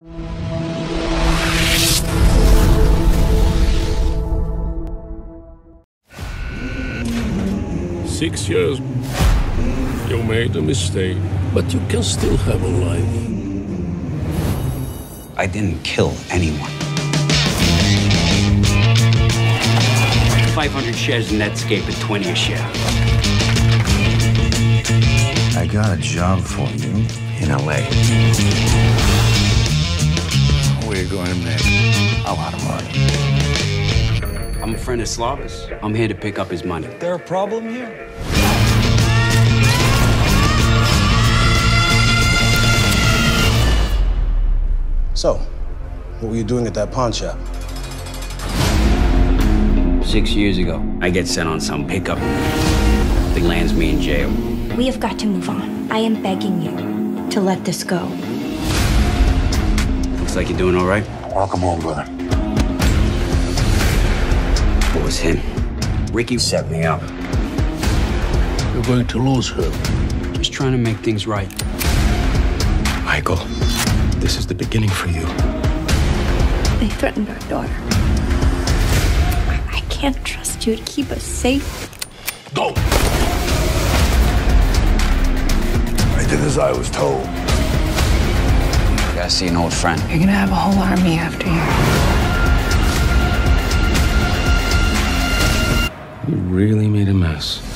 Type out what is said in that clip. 6 years. You made a mistake, but you can still have a life. I didn't kill anyone. 500 shares in Netscape at 20 a share. I got a job for you in LA. We're going to make a lot of money. I'm a friend of Slava's. I'm here to pick up his money. Is there a problem here? So, what were you doing at that pawn shop? 6 years ago, I get sent on some pickup. It lands me in jail. We have got to move on. I am begging you to let this go. Like you're doing all right? Welcome home, brother. What was him? Ricky set me up. You're going to lose her. Just trying to make things right. Michael, this is the beginning for you. They threatened our daughter. I can't trust you to keep us safe. Go! I did as I was told. I see an old friend. You're gonna have a whole army after you. You really made a mess.